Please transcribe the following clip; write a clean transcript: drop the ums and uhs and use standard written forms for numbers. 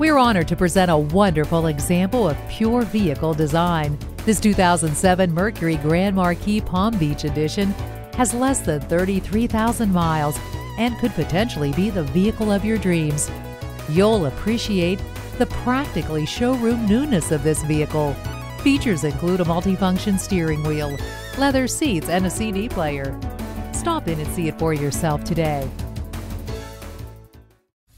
We're honored to present a wonderful example of pure vehicle design. This 2007 Mercury Grand Marquis Palm Beach Edition has less than 33,000 miles and could potentially be the vehicle of your dreams. You'll appreciate the practically showroom newness of this vehicle. Features include a multifunction steering wheel, leather seats, and a CD player. Stop in and see it for yourself today.